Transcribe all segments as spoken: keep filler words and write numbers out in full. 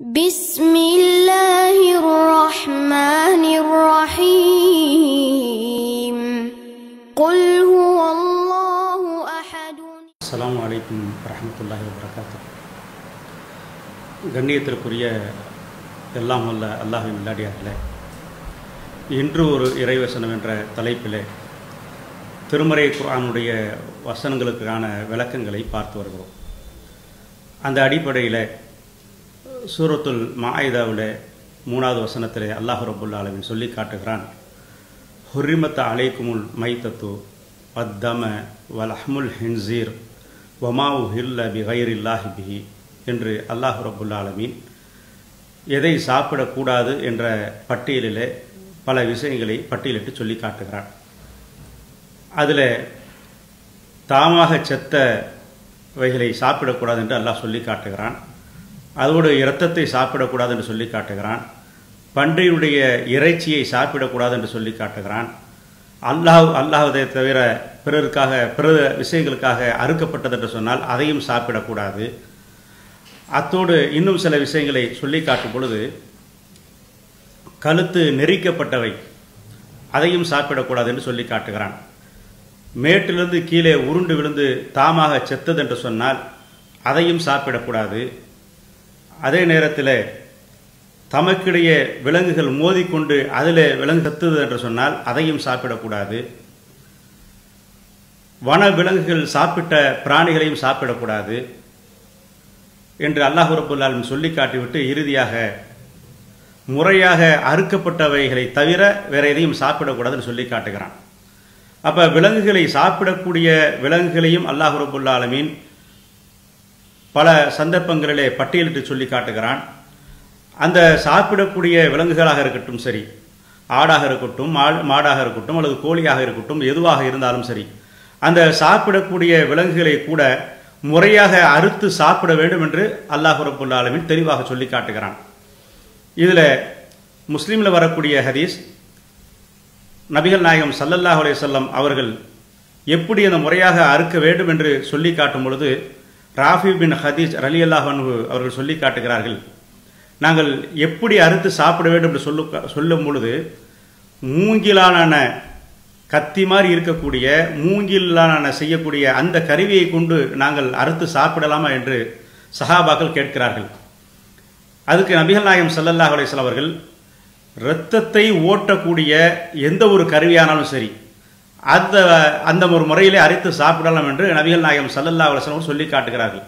Bismillahirrahmanirrahim. Qul huwallahu ahadun. Assalamu alaikum warahmatullahi wabarakatuh. கண்ணியத்திற்குரிய எல்லாம் வல்ல அல்லாஹ்வின் நல்லடியார்களே, இன்று ஒரு இறைவசனம் என்ற தலைப்பிலே திருமறை குர்ஆனுடைய வசனங்களுக்கான விளக்கங்களை பார்த்து வருகிறோம். அந்த அடிப்படையில் சூரத்துல் மாஇதாவுல மூணாவது வசனத்திலே அல்லாஹ் ரப்புல் ஆலமீன் சொல்லி காட்டுகிறான், ஹுரிமத் அலைக்குமுல் மைத்தத்து வத்தம வலஹ்முல் ஹின்சீர் வமா உஹில்ல பிகைரில்லாஹி பிஹி என்று அல்லாஹ் ரப்புல் ஆலமீன் எதை சாப்பிடக்கூடாது என்ற பட்டியலிலே பல விஷயங்களை பட்டியலிட்டு சொல்லி காட்டுகிறான். அதில் தாமாக செத்த வகைகளை சாப்பிடக்கூடாது என்று அல்லாஹ் சொல்லி காட்டுகிறான். அதோடு இரத்தத்தை சாப்பிடக்கூடாது என்று சொல்லி காட்டுகிறான். பன்றியுடைய இறைச்சியை சாப்பிடக்கூடாது என்று சொல்லி காட்டுகிறான். அல்லாஹ் அல்லாஹ்வை தவிர பிறருக்காக பிற விஷயங்களுக்காக அறுக்கப்பட்டது என்று சொன்னால் அதையும் சாப்பிடக்கூடாது. அத்தோடு இன்னும் சில விஷயங்களை சொல்லி காட்டும் பொழுது கழுத்து நெரிக்கப்பட்டவை அதையும் சாப்பிடக்கூடாது என்று சொல்லி காட்டுகிறான். மேட்டிலிருந்து கீழே உருண்டு விழுந்து தாமாக செத்தது என்று சொன்னால் அதையும் சாப்பிடக்கூடாது. அதே நேரத்தில் தமக்கிடையே விலங்குகள் மோதிக்கொண்டு அதில் விலங்கு செத்தது என்று சொன்னால் அதையும் சாப்பிடக்கூடாது. வன விலங்குகள் சாப்பிட்ட பிராணிகளையும் சாப்பிடக்கூடாது என்று அல்லாஹ் ரப்புல் ஆலமீன் சொல்லி காட்டிவிட்டு இறுதியாக முறையாக அறுக்கப்பட்டவைகளை தவிர வேற எதையும் சாப்பிடக்கூடாதுன்னு சொல்லி காட்டுகிறான். அப்போ விலங்குகளை சாப்பிடக்கூடிய விலங்குகளையும் அல்லாஹ் ரப்புல் ஆலமீன் பல சந்தர்ப்பங்களிலே பட்டியலிட்டு சொல்லி காட்டுகிறான். அந்த சாப்பிடக்கூடிய விலங்குகளாக இருக்கட்டும், சரி ஆடாக இருக்கட்டும், மாடாக இருக்கட்டும், அல்லது கோழியாக இருக்கட்டும், எதுவாக இருந்தாலும் சரி, அந்த சாப்பிடக்கூடிய விலங்குகளை கூட முறையாக அறுத்து சாப்பிட வேண்டும் என்று அல்லாஹ் ரப்புல் ஆலமீன் தெளிவாக சொல்லி காட்டுகிறான். இதில் முஸ்லீமில் வரக்கூடிய ஹதீஸ், நபிகள் நாயகம் ஸல்லல்லாஹு அலைஹி வஸல்லம் அவர்கள் எப்படி அந்த முறையாக அறுக்க வேண்டும் என்று சொல்லி காட்டும் பொழுது ராஃபி பின் ஹதீஸ் ரலியல்லாஹு அன்ஹு அவர்கள் சொல்லி காட்டுகிறார்கள், நாங்கள் எப்படி அறுத்து சாப்பிட வேண்டும் என்று சொல்லு சொல்லும் பொழுது மூங்கிலான கத்தி மாதிரி இருக்கக்கூடிய மூங்கிலான செய்யக்கூடிய அந்த கருவியை கொண்டு நாங்கள் அறுத்து சாப்பிடலாமா என்று சஹாபாக்கள் கேட்கிறார்கள். அதுக்கு நபிகள் நாயகம் ஸல்லல்லாஹு அலைஹி வஸல்லம் அவர்கள், இரத்தத்தை ஓட்டக்கூடிய எந்த ஒரு கருவியானாலும் சரி அந்த அந்த ஒரு முறையிலே அரைத்து சாப்பிடலாம் என்று நபிகள் நாயகம் ஸல்லல்லாஹு அலைஹி வஸல்லம் சொல்லி காட்டுகிறார்கள்.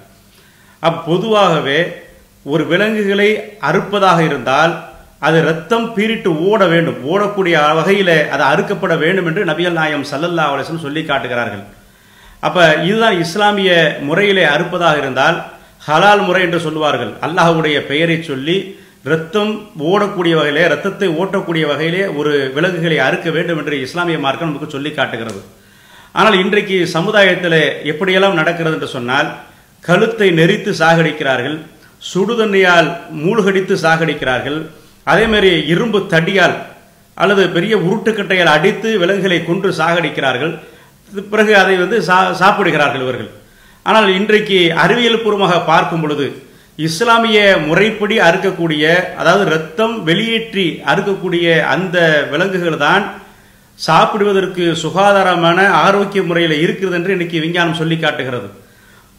அப்போ பொதுவாகவே ஒரு விலங்குகளை அறுப்பதாக இருந்தால் அது இரத்தம் பீரிட்டு ஓட வேண்டும், ஓடக்கூடிய வகையில் அது அறுக்கப்பட வேண்டும் என்று நபிகள் நாயகம் ஸல்லல்லாஹு அலைஹி வஸல்லம் சொல்லி காட்டுகிறார்கள். அப்போ இதுதான் இஸ்லாமிய முறையிலே அறுப்பதாக இருந்தால் ஹலால் முறை என்று சொல்லுவார்கள். அல்லாஹ்வுடைய பெயரை சொல்லி இரத்தம் ஓடக்கூடிய வகையிலே, இரத்தத்தை ஓட்டக்கூடிய வகையிலே ஒரு விலங்குகளை அறுக்க வேண்டும் என்று இஸ்லாமிய மார்க்கம் நமக்கு சொல்லி காட்டுகிறது. ஆனால் இன்றைக்கு சமுதாயத்தில் எப்படியெல்லாம் நடக்கிறது என்று சொன்னால், கழுத்தை நெரித்து சாகடிக்கிறார்கள், சுடுதண்ணியால் மூழ்கடித்து சாகடிக்கிறார்கள், அதேமாதிரி இரும்பு தடியால் அல்லது பெரிய உருட்டுக்கட்டையால் அடித்து விலங்குகளை கொன்று சாகடிக்கிறார்கள், பிறகு அதை வந்து சா சாப்பிடுகிறார்கள் இவர்கள். ஆனால் இன்றைக்கு அறிவியல் பூர்வமாக பார்க்கும் பொழுது இஸ்லாமிய முறைப்படி அறுக்கக்கூடிய, அதாவது இரத்தம் வெளியேற்றி அறுக்கக்கூடிய அந்த விலங்குகள் தான் சாப்பிடுவதற்கு சுகாதாரமான ஆரோக்கிய முறையில் இருக்கிறது என்று இன்னைக்கு விஞ்ஞானம் சொல்லி காட்டுகிறது.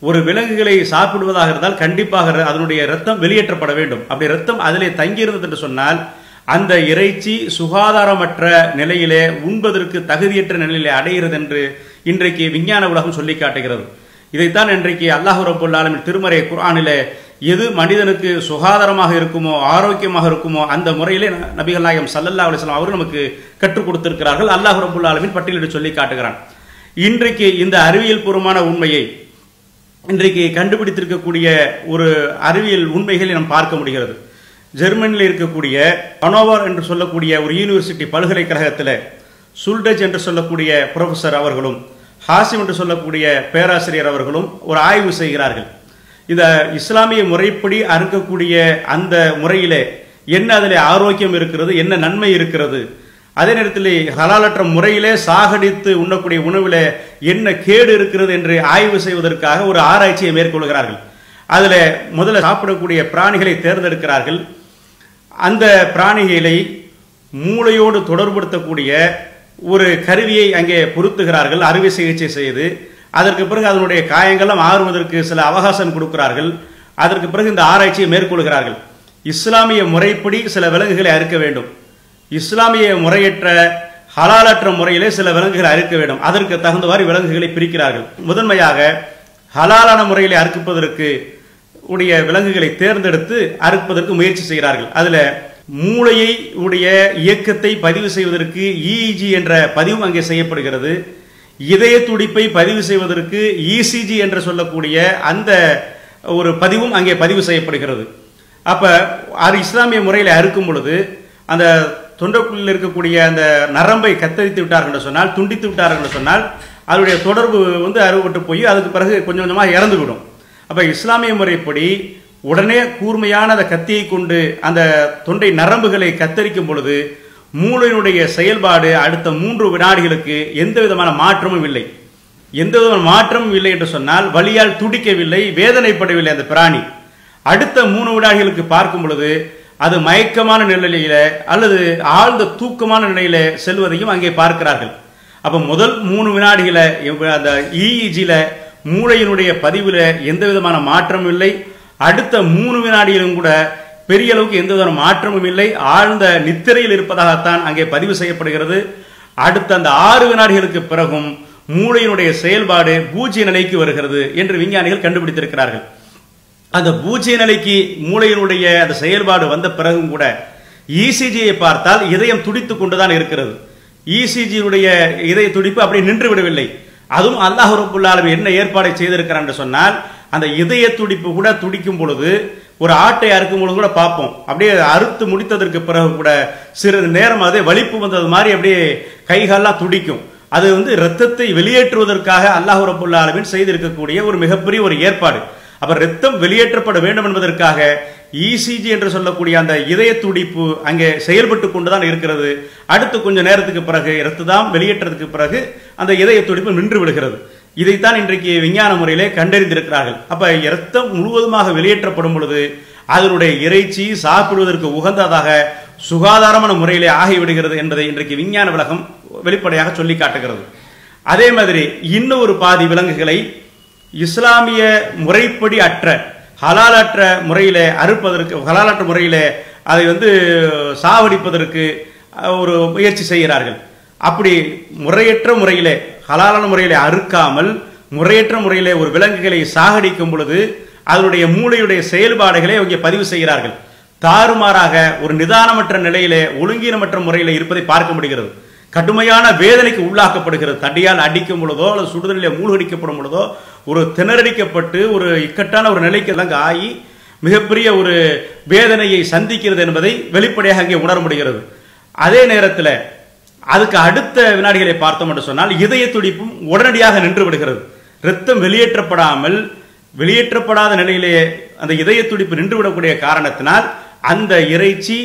ஒரு விலங்குகளை சாப்பிடுவதாக இருந்தால் கண்டிப்பாக அதனுடைய இரத்தம் வெளியேற்றப்பட வேண்டும். அப்படி இரத்தம் அதிலே தங்கியிருந்தது என்று சொன்னால் அந்த இறைச்சி சுகாதாரமற்ற நிலையிலே, உண்பதற்கு தகுதியற்ற நிலையிலே அடைகிறது என்று இன்றைக்கு விஞ்ஞான உலகம் சொல்லி காட்டுகிறது. இதைத்தான் இன்றைக்கு அல்லாஹ் ரப்புல் ஆலமீன் திருமறை குர்ஆனிலே எது மனிதனுக்கு சுகாதாரமாக இருக்குமோ, ஆரோக்கியமாக இருக்குமோ, அந்த முறையிலே நபிகள் நாயகம் ஸல்லல்லாஹு அலைஹி வஸல்லம் அவர்கள் நமக்கு கற்றுக் கொடுத்திருக்கிறார்கள். அல்லாஹ் ரப்புல் ஆலமீன் பட்டியலிட்டு சொல்லி காட்டுகிறான். இன்றைக்கு இந்த அறிவியல் பூர்வமான உண்மையை இன்றைக்கு கண்டுபிடித்திருக்கக்கூடிய ஒரு அறிவியல் உண்மைகளை நாம் பார்க்க முடிகிறது. ஜெர்மனியில் இருக்கக்கூடிய ஹனோவர் என்று சொல்லக்கூடிய ஒரு யூனிவர்சிட்டி பல்கலைக்கழகத்தில் சுல்டெஜ் என்று சொல்லக்கூடிய ப்ரொஃபஸர் அவர்களும் ஹாசிம் என்று சொல்லக்கூடிய பேராசிரியர் அவர்களும் ஒரு ஆய்வு செய்கிறார்கள். இந்த இஸ்லாமிய முறைப்படி அறுக்கக்கூடிய அந்த முறையிலே என்ன அதில் ஆரோக்கியம் இருக்கிறது, என்ன நன்மை இருக்கிறது, அதே நேரத்தில் ஹலாலற்ற முறையிலே சாகடித்து உண்ணக்கூடிய உணவில் என்ன கேடு இருக்கிறது என்று ஆய்வு செய்வதற்காக ஒரு ஆராய்ச்சியை மேற்கொள்கிறார்கள். அதிலே முதல்ல சாப்பிடக்கூடிய பிராணிகளை தேர்ந்தெடுக்கிறார்கள். அந்த பிராணிகளை மூளையோடு தொடர்படுத்தக்கூடிய ஒரு கருவியை அங்கே பொருத்துகிறார்கள், அறுவை சிகிச்சை செய்து. அதற்கு பிறகு அதனுடைய காயங்களும் ஆறுவதற்கு சில அவகாசம் கொடுக்கிறார்கள். அதற்கு பிறகு இந்த ஆராய்ச்சியை மேற்கொள்கிறார்கள். இஸ்லாமிய முறைப்படி சில விலங்குகளை அறுக்க வேண்டும், இஸ்லாமிய முறையற்ற ஹலாலற்ற முறையிலே சில விலங்குகளை அறுக்க வேண்டும். அதற்கு தகுந்தவாறு விலங்குகளை பிரிக்கிறார்கள். முதன்மையாக ஹலாலான முறையிலே அறுப்பதற்கு உடைய விலங்குகளை தேர்ந்தெடுத்து அறுப்பதற்கு முயற்சி செய்கிறார்கள். அதில் மூளையை உடைய இயக்கத்தை பதிவு செய்வதற்கு இஇஜி என்ற பதிவு அங்கே செய்யப்படுகிறது. இதய துடிப்பை பதிவு செய்வதற்கு இசிஜி என்று சொல்லக்கூடிய அந்த ஒரு பதிவும் அங்கே பதிவு செய்யப்படுகிறது. அப்போ அது இஸ்லாமிய முறையில் அறுக்கும் பொழுது அந்த தொண்டைக்குள்ளில் இருக்கக்கூடிய அந்த நரம்பை கத்தரித்து விட்டார்கள் என்று சொன்னால், துண்டித்து விட்டார்கள் என்று சொன்னால், அதனுடைய தொடர்பு வந்து அறுவட்டு போய் அதுக்கு பிறகு கொஞ்சம் கொஞ்சமாக இறந்துவிடும். அப்போ இஸ்லாமிய முறைப்படி உடனே கூர்மையான அந்த கத்தியை கொண்டு அந்த தொண்டை நரம்புகளை கத்தரிக்கும் பொழுது மூளையினுடைய செயல்பாடு அடுத்த மூன்று வினாடிகளுக்கு எந்த விதமான மாற்றமும் இல்லை. எந்த விதமான மாற்றமும் இல்லை என்று சொன்னால் வலியால் துடிக்கவில்லை, வேதனைப்படவில்லை அந்த பிராணி. அடுத்த மூணு வினாடிகளுக்கு பார்க்கும் பொழுது அது மயக்கமான நிலையில அல்லது ஆழ்ந்த தூக்கமான நிலையில செல்வதையும் அங்கே பார்க்கிறார்கள். அப்போ முதல் மூணு வினாடிகளை அந்த இஇஜியில் மூளையினுடைய பதிவில் எந்த விதமான மாற்றமும் இல்லை. அடுத்த மூணு வினாடியிலும் கூட பெரிய அளவுக்கு எந்த விதமான மாற்றமும் இல்லை, ஆழ்ந்த நித்திரையில் இருப்பதாகத்தான் அங்கே பதிவு செய்யப்படுகிறது. அடுத்த அந்த ஆறு வினாடிகளுக்கு பிறகும் மூளையினுடைய செயல்பாடு பூஜ்ய நிலைக்கு வருகிறது என்று விஞ்ஞானிகள் கண்டுபிடித்திருக்கிறார்கள். அந்த பூஜ்ய நிலைக்கு மூளையினுடைய அந்த செயல்பாடு வந்த பிறகும் கூட இசிஜியை பார்த்தால் இதயம் துடித்து கொண்டுதான் இருக்கிறது. இசிஜியுடைய இதய துடிப்பு அப்படியே நின்று விடவில்லை. அதுவும் அல்லாஹ் ரப்புல் ஆலமீன் என்ன ஏற்பாடை செய்திருக்கிறான் என்று சொன்னால், அந்த இதய துடிப்பு கூட துடிக்கும் பொழுது ஒரு ஆட்டை அறுக்கும் பொழுது கூட பார்ப்போம், அப்படியே அறுத்து முடித்ததற்கு பிறகு கூட சிறிது நேரம் அதே வலிப்பு வந்தது மாதிரி அப்படியே கைகாலெல்லாம் துடிக்கும். அது வந்து ரத்தத்தை வெளியேற்றுவதற்காக அல்லாஹ் ரப்புல் ஆலமீன் செய்திருக்கக்கூடிய ஒரு மிகப்பெரிய ஒரு ஏற்பாடு. அப்ப ரத்தம் வெளியேற்றப்பட வேண்டும் என்பதற்காக இசிஜி என்று சொல்லக்கூடிய அந்த இதய துடிப்பு அங்கே செயல்பட்டு கொண்டுதான் இருக்கிறது. அடுத்து கொஞ்சம் நேரத்துக்கு பிறகு ரத்தம் வெளியேற்றத்துக்கு பிறகு அந்த இதய துடிப்பு நின்று விடுகிறது. இதைத்தான் இன்றைக்கு விஞ்ஞான முறையிலே கண்டறிந்திருக்கிறார்கள். அப்ப ரத்தம் முழுவதுமாக வெளியேற்றப்படும் பொழுது அதனுடைய இறைச்சி சாப்பிடுவதற்கு உகந்ததாக சுகாதாரமான முறையிலே ஆகிவிடுகிறது என்பதை இன்றைக்கு விஞ்ஞான உலகம் வெளிப்படையாக சொல்லி காட்டுகிறது. அதே மாதிரி இன்னொரு பாதி விலங்குகளை இஸ்லாமிய முறைப்படி அற்ற ஹலாலற்ற முறையில் அறுப்பதற்கு, ஹலாலற்ற முறையில் அதை வந்து சாவடிப்பதற்கு ஒரு முயற்சி செய்கிறார்கள். அப்படி முறையற்ற முறையில் ஹலாலான முறையில் அறுக்காமல் முறையற்ற முறையில் ஒரு விலங்குகளை சாகடிக்கும் பொழுது அதனுடைய மூளையுடைய செயல்பாடுகளை அவங்க பதிவு செய்கிறார்கள். தாறுமாறாக ஒரு நிதானமற்ற நிலையிலே ஒழுங்கீனமற்ற முறையில் இருப்பதை பார்க்க முடிகிறது. கடுமையான வேதனைக்கு உள்ளாக்கப்படுகிறது. தடியால் அடிக்கும் பொழுதோ அல்லது சுடுதலிலே மூழ்கடிக்கப்படும் பொழுதோ ஒரு திணறடிக்கப்பட்டு ஒரு இக்கட்டான ஒரு நிலைக்கு அங்கே ஆகி மிகப்பெரிய ஒரு வேதனையை சந்திக்கிறது என்பதை வெளிப்படையாக அங்கே உணர முடிகிறது. அதே நேரத்தில் அதுக்கு அடுத்த வினாடிகளை பார்த்தோம் என்று சொன்னால் இதய துடிப்பும் உடனடியாக நின்று விடுகிறது. இரத்தம் வெளியேற்றப்படாமல் வெளியேற்றப்படாத நிலையிலேயே அந்த இதய துடிப்பு நின்றுவிடக்கூடிய காரணத்தினால் அந்த இறைச்சி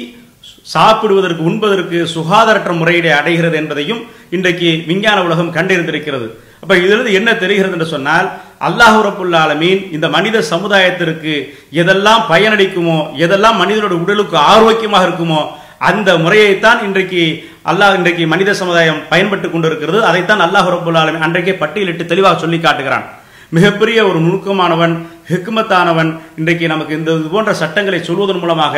சாப்பிடுவதற்கு, உண்பதற்கு சுகாதாரற்ற முறையிலே அடைகிறது என்பதையும் இன்றைக்கு விஞ்ஞான உலகம் கண்டறிந்திருக்கிறது. அப்ப இதிலிருந்து என்ன தெரிகிறது என்று சொன்னால், அல்லாஹ் ரப்புல் ஆலமீன் இந்த மனித சமுதாயத்திற்கு எதெல்லாம் பயனளிக்குமோ, எதெல்லாம் மனிதனோட உடலுக்கு ஆரோக்கியமாக இருக்குமோ அந்த முறையைத்தான் இன்றைக்கு அல்லாஹ் இன்றைக்கு மனித சமுதாயம் பயன்பட்டு கொண்டிருக்கிறது. அதைத்தான் அல்லாஹ் ரப்புல் ஆலமீன் அன்றைக்கே பட்டியலிட்டு தெளிவாக சொல்லி காட்டுகிறான். மிகப்பெரிய ஒரு நுணுக்கமானவன், ஹிக்மத்தானவன் இன்றைக்கு நமக்கு இந்த இது போன்ற சட்டங்களை சொல்வதன் மூலமாக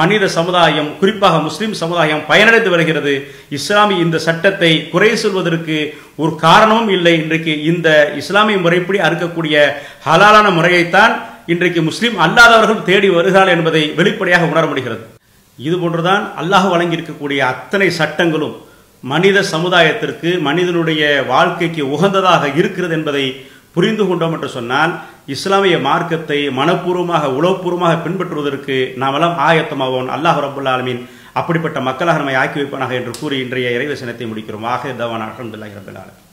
மனித சமுதாயம், குறிப்பாக முஸ்லிம் சமுதாயம் பயனடைந்து வருகிறது. இஸ்லாமிய இந்த சட்டத்தை குறை சொல்வதற்கு ஒரு காரணமும் இல்லை. இன்றைக்கு இந்த இஸ்லாமிய முறைப்படி அறுக்கக்கூடிய ஹலாலான முறையைத்தான் இன்றைக்கு முஸ்லிம் அல்லாதவர்கள் தேடி வருகிறார்கள் என்பதை வெளிப்படையாக உணர முடிகிறது. இதுபோன்றுதான் அல்லாஹ் வழங்கியிருக்கக்கூடிய அத்தனை சட்டங்களும் மனித சமுதாயத்திற்கு, மனிதனுடைய வாழ்க்கைக்கு உகந்ததாக இருக்கிறது என்பதை புரிந்து கொண்டோம் என்று சொன்னால் இஸ்லாமிய மார்க்கத்தை மனப்பூர்வமாக, உளவுபூர்வமாக பின்பற்றுவதற்கு நாமெல்லாம் ஆயத்தமாவோம். அல்லாஹ் ரப்புல் ஆலமீன் அப்படிப்பட்ட மக்களாக நம்மை ஆக்கி வைப்பானாக என்று கூறி இன்றைய இறைவசனத்தை முடிக்கிறோம். ஆகிய தவான் அல்ஹம்துலில்லாஹி ரப்பில் ஆலமீன்.